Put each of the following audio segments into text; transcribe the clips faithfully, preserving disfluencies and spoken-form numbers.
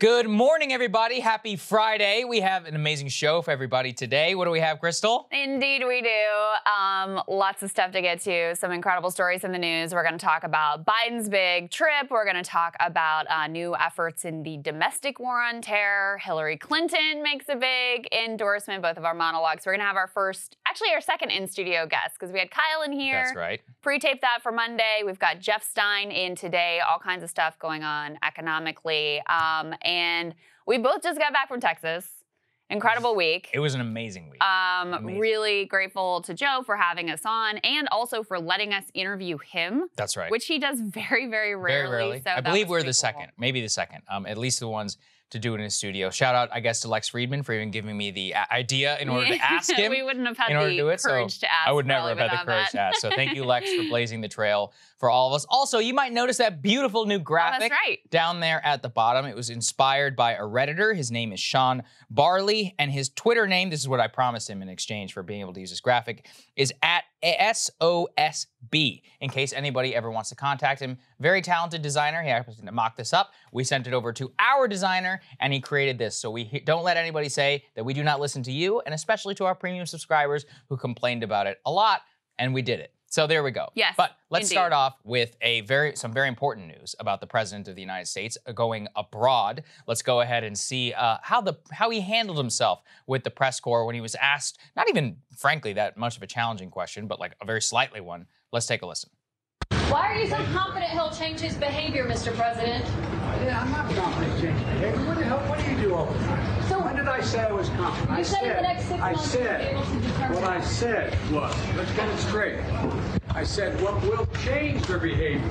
Good morning, everybody. Happy Friday. We have an amazing show for everybody today. What do we have, Crystal? Indeed we do. Um, lots of stuff to get to, some incredible stories in the news. We're going to talk about Biden's big trip. We're going to talk about uh, new efforts in the domestic war on terror. Hillary Clinton makes a big endorsement, both of our monologues. We're going to have our first, actually our second in-studio guest, because we had Kyle in here. That's right. Pre-taped that for Monday. We've got Jeff Stein in today. All kinds of stuff going on economically. Um, And we both just got back from Texas. Incredible week. It was an amazing week. Um, amazing. Really grateful to Joe for having us on and also for letting us interview him. That's right. Which he does very, very rarely. Very rarely. So I believe we're the cool. second, maybe the second, um, at least the ones to do it in his studio. Shout out, I guess, to Lex Friedman for even giving me the idea in order to ask him. We wouldn't have had the to it, courage so to ask. I would never have had the courage that. to ask. So thank you, Lex, for blazing the trail for all of us. Also, you might notice that beautiful new graphic oh, that's right. down there at the bottom. It was inspired by a Redditor. His name is Sean Barley, and his Twitter name, this is what I promised him in exchange for being able to use this graphic, is at S O S B, in case anybody ever wants to contact him. Very talented designer. He happens to mock this up. We sent it over to our designer, and he created this. So we don't let anybody say that we do not listen to you, and especially to our premium subscribers who complained about it a lot, and we did it. So there we go. Yes, but let's indeed. start off with a very some very important news about the president of the United States going abroad. Let's go ahead and see uh, how the how he handled himself with the press corps when he was asked, not even frankly that much of a challenging question, but like a very slightly one. Let's take a listen. Why are you so confident he'll change his behavior, Mister President? Yeah, I'm not confident he'll change behavior. What the hell? What do you do all the time? So when did I say I was confident? You I said, said in the next six I months said, you'll be able to determine. What I said was, let's get it straight. I said what will change their behavior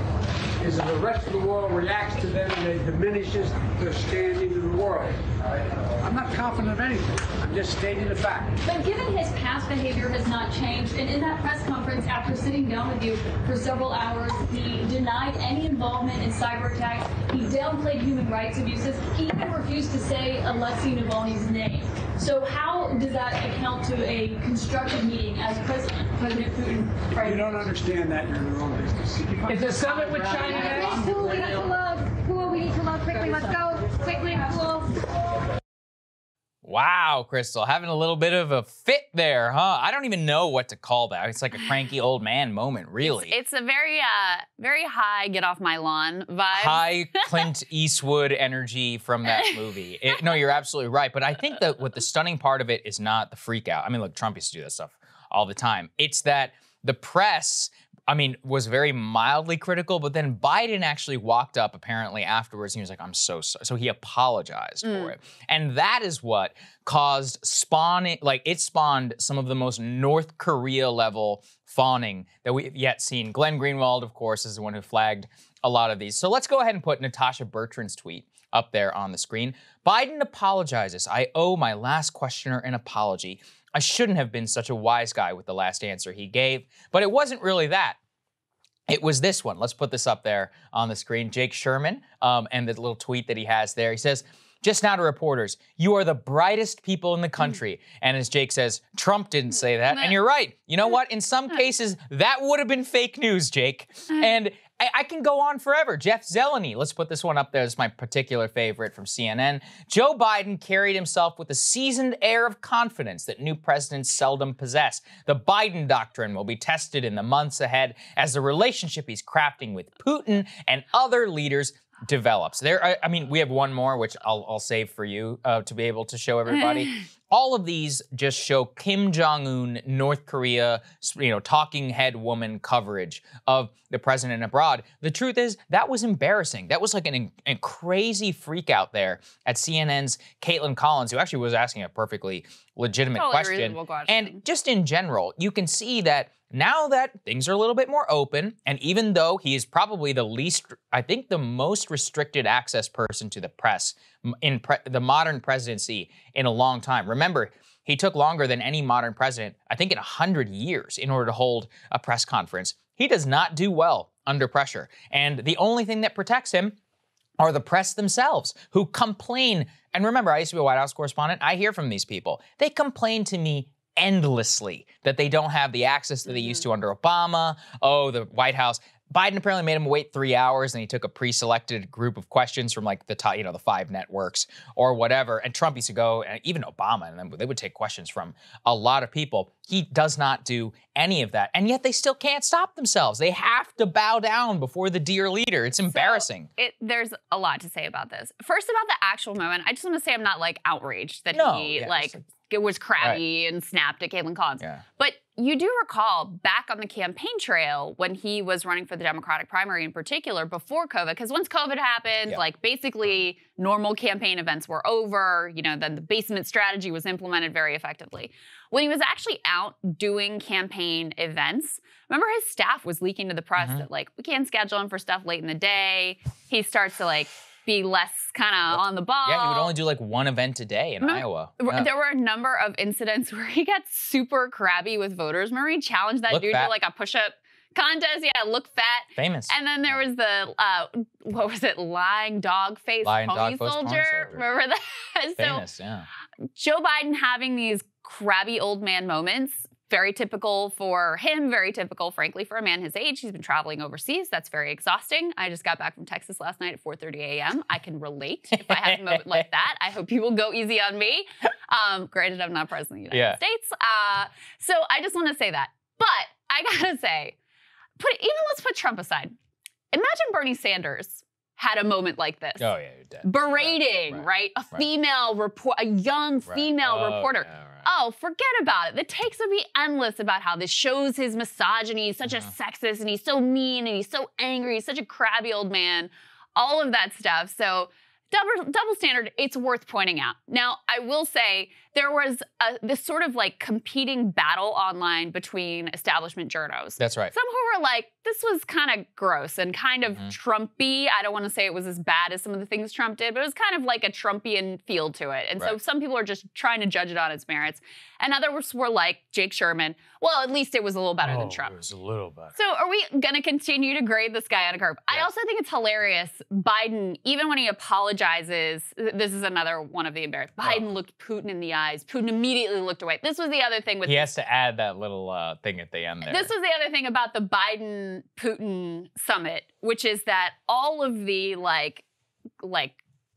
is that the rest of the world reacts to them and it diminishes their standing in the world. I'm not confident of anything. I'm just stating the fact. But given his past behavior has not changed, and in that press conference after sitting down with you for several hours, he denied any involvement in cyber attacks, he downplayed human rights abuses, he even refused to say Alexei Navalny's name. So how does that account to a constructive meeting as President, President Putin? If you don't understand that, you're in the wrong business. Is there summit with China? Yes, who we need to love, who we need to love quickly, let's go, quickly, love. Wow, Crystal, having a little bit of a fit there, huh? I don't even know what to call that. It's like a cranky old man moment, really. It's, it's a very, uh, very high get off my lawn vibe. High Clint Eastwood energy from that movie. It, no, you're absolutely right. But I think that what the stunning part of it is not the freak out. I mean, look, Trump used to do that stuff all the time. It's that the press, I mean, was very mildly critical, but then Biden actually walked up apparently afterwards and he was like, I'm so sorry. So he apologized mm. for it. And that is what caused spawning, like it spawned some of the most North Korea level fawning that we've yet seen. Glenn Greenwald, of course, is the one who flagged a lot of these. So let's go ahead and put Natasha Bertrand's tweet up there on the screen. Biden apologizes. I owe my last questioner an apology. I shouldn't have been such a wise guy with the last answer he gave, but it wasn't really that. It was this one. Let's put this up there on the screen. Jake Sherman um, and the little tweet that he has there. He says, just now to reporters, you are the brightest people in the country. And as Jake says, Trump didn't say that. And you're right. You know what? In some cases, that would have been fake news, Jake. And I, I can go on forever. Jeff Zeleny, let's put this one up there. It's my particular favorite from C N N. Joe Biden carried himself with a seasoned air of confidence that new presidents seldom possess. The Biden doctrine will be tested in the months ahead as the relationship he's crafting with Putin and other leaders develops. There, I, I mean, we have one more, which I'll, I'll save for you uh, to be able to show everybody. All of these just show Kim Jong-un, North Korea, you know, talking head woman coverage of the president abroad. The truth is, that was embarrassing. That was like an, a crazy freak out there at C N N's Caitlin Collins, who actually was asking a perfectly legitimate totally question. question. And just in general, you can see that now that things are a little bit more open, and even though he is probably the least, I think the most restricted access person to the press in pre the modern presidency in a long time. Remember, he took longer than any modern president, I think in a hundred years, in order to hold a press conference. He does not do well under pressure. And the only thing that protects him are the press themselves, who complain. And remember, I used to be a White House correspondent. I hear from these people. They complain to me endlessly that they don't have the access that they used to under Obama. Oh, the White House. Biden apparently made him wait three hours, and he took a pre-selected group of questions from like the top, you know, the five networks or whatever. And Trump used to go, and even Obama, and they would take questions from a lot of people. He does not do any of that, and yet they still can't stop themselves. They have to bow down before the dear leader. It's embarrassing. So it, there's a lot to say about this. First, about the actual moment, I just want to say I'm not like outraged that no, he yeah, like it was crabby right. and snapped at Caitlin Collins, yeah. but. You do recall back on the campaign trail when he was running for the Democratic primary in particular before COVID, because once COVID happened, yep. like basically normal campaign events were over, you know, then the basement strategy was implemented very effectively. When he was actually out doing campaign events, remember his staff was leaking to the press mm-hmm. that like, we can't schedule him for stuff late in the day. He starts to like, be less kind of on the ball. Yeah, he would only do like one event a day in remember, Iowa. Yeah. There were a number of incidents where he got super crabby with voters. Remember he challenged that look dude fat. to like a push-up contest. Yeah, look fat. Famous. And then there was the, uh, what was it, lying dog face lying pony, dog soldier. pony soldier. Remember that? Famous, so, yeah. Joe Biden having these crabby old man moments, very typical for him, very typical, frankly, for a man his age. He's been traveling overseas. That's very exhausting. I just got back from Texas last night at four thirty a m I can relate if I have a moment like that. I hope you will go easy on me. Um, granted, I'm not president of the United yeah. States. Uh, so I just want to say that. But I got to say, put even let's put Trump aside. Imagine Bernie Sanders had a moment like this. Oh, yeah, you're dead. Berating, right? right. right? A right. female report, a young female right. oh, reporter. Yeah, right. Oh, forget about it. The takes would be endless about how this shows his misogyny. He's such mm-hmm. a sexist, and he's so mean, and he's so angry. He's such a crabby old man. All of that stuff. So double, double standard, it's worth pointing out. Now, I will say there was a, this sort of like competing battle online between establishment journos. That's right. Some who were like, this was kind of gross and kind of mm-hmm. Trumpy. I don't want to say it was as bad as some of the things Trump did, but it was kind of like a Trumpian feel to it. And right. so some people are just trying to judge it on its merits. And others were like Jake Sherman. Well, at least it was a little better oh, than Trump. It was a little better. So are we going to continue to grade this guy on a curve? Yes. I also think it's hilarious. Biden, even when he apologizes, this is another one of the embarrassing. Biden oh. looked Putin in the eyes. Putin immediately looked away. This was the other thing with- He has to add that little uh, thing at the end there. This was the other thing about the Biden- Putin summit, which is that all of the like, like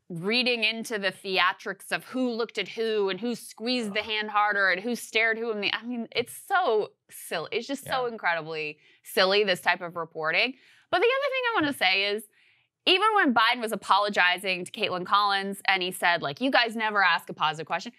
reading into the theatrics of who looked at who and who squeezed the hand harder and who stared who in the, I mean, it's so silly. It's just yeah. so incredibly silly, this type of reporting. But the other thing I want to say is, even when Biden was apologizing to Caitlin Collins and he said, like, you guys never ask a positive question.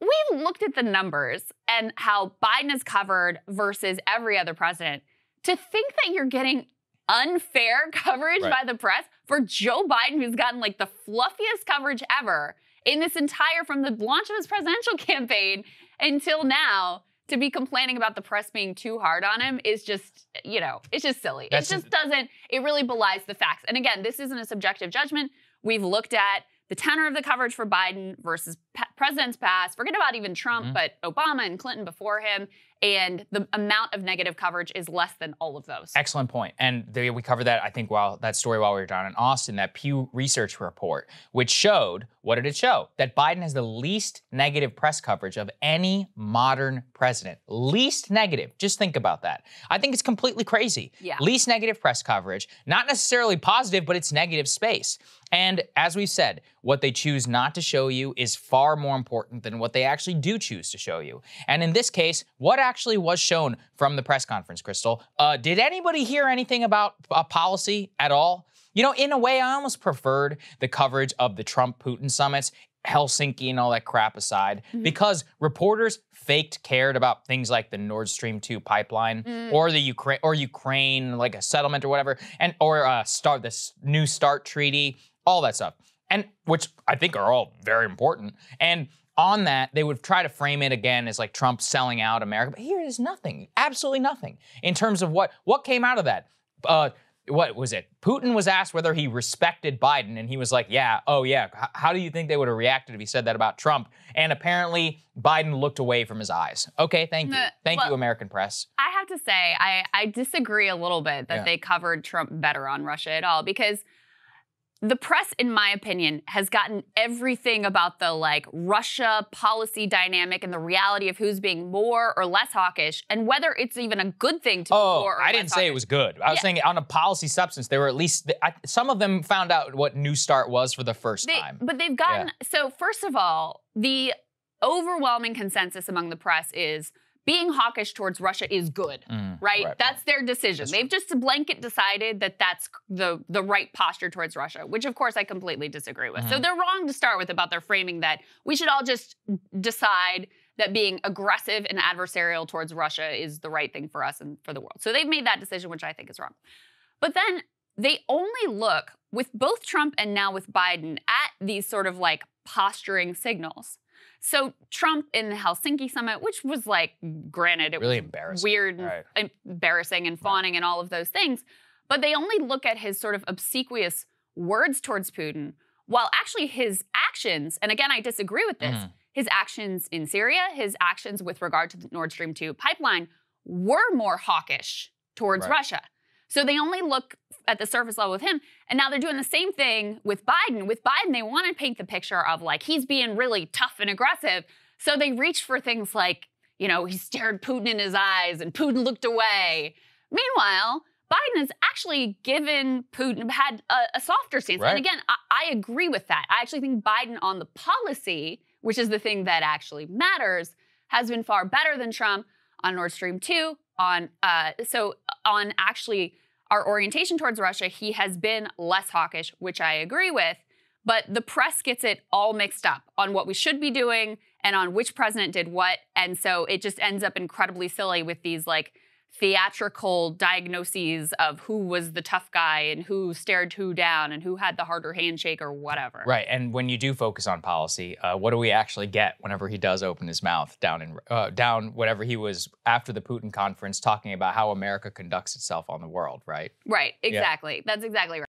We looked at the numbers and how Biden is covered versus every other president. To think that you're getting unfair coverage right. by the press for Joe Biden, who's gotten like the fluffiest coverage ever in this entire, from the launch of his presidential campaign until now, to be complaining about the press being too hard on him is just, you know, it's just silly. That's it just doesn't, it really belies the facts. And again, this isn't a subjective judgment. We've looked at the tenor of the coverage for Biden versus presidents past, forget about even Trump, mm-hmm. but Obama and Clinton before him, and the amount of negative coverage is less than all of those. Excellent point. And they, we covered that, I think, while that story while we were down in Austin, that Pew Research report, which showed, what did it show? That Biden has the least negative press coverage of any modern president. Least negative. Just think about that. I think it's completely crazy. Yeah. Least negative press coverage, not necessarily positive, but it's negative space. And as we've said, what they choose not to show you is far more important than what they actually do choose to show you. And in this case, what actually was shown from the press conference, Crystal? Uh, did anybody hear anything about uh, policy at all? You know, in a way, I almost preferred the coverage of the Trump-Putin summits, Helsinki and all that crap aside, mm-hmm. because reporters faked cared about things like the Nord Stream two pipeline mm. or the Ukraine, or Ukraine, like a settlement or whatever, and or uh, start this New START treaty, all that stuff. And which I think are all very important. And on that, they would try to frame it again as like Trump selling out America. But here is nothing, absolutely nothing in terms of what, what came out of that. Uh, what was it? Putin was asked whether he respected Biden, and he was like, yeah, oh yeah. H- how do you think they would have reacted if he said that about Trump? And apparently Biden looked away from his eyes. Okay, thank you. Thank well, you, American press. I have to say, I, I disagree a little bit that yeah. they covered Trump better on Russia at all, because The press, in my opinion, has gotten everything about the, like, Russia policy dynamic and the reality of who's being more or less hawkish and whether it's even a good thing to oh, be more or I less didn't say hawkish. It was good. I yeah. was saying on a policy substance, there were at least – some of them found out what New START was for the first they, time. But they've gotten yeah. – so first of all, the overwhelming consensus among the press is – being hawkish towards Russia is good, mm, right? right? That's their decision. That's They've just blanket decided that that's the, the right posture towards Russia, which, of course, I completely disagree with. Mm. So they're wrong to start with about their framing that we should all just decide that being aggressive and adversarial towards Russia is the right thing for us and for the world. So they've made that decision, which I think is wrong. But then they only look, with both Trump and now with Biden, at these sort of, like, posturing signals. So Trump in the Helsinki summit, which was like, granted, it really was embarrassing. weird, right. and embarrassing and fawning right. and all of those things. But they only look at his sort of obsequious words towards Putin, while actually his actions, and again, I disagree with this, mm. his actions in Syria, his actions with regard to the Nord Stream two pipeline were more hawkish towards right. Russia. So they only look at the surface level with him. And now they're doing the same thing with Biden. With Biden, they want to paint the picture of, like, he's being really tough and aggressive. So they reach for things like, you know, he stared Putin in his eyes and Putin looked away. Meanwhile, Biden has actually given Putin, had a, a softer stance. Right. And again, I, I agree with that. I actually think Biden on the policy, which is the thing that actually matters, has been far better than Trump on Nord Stream two. On uh, so on actually our orientation towards Russia, he has been less hawkish, which I agree with. But the press gets it all mixed up on what we should be doing and on which president did what. And so it just ends up incredibly silly with these, like, theatrical diagnoses of who was the tough guy and who stared who down and who had the harder handshake or whatever. Right, and when you do focus on policy, uh, what do we actually get whenever he does open his mouth down in uh, down whenever he was after the Putin conference talking about how America conducts itself on the world, right? Right, exactly. Yeah. That's exactly right.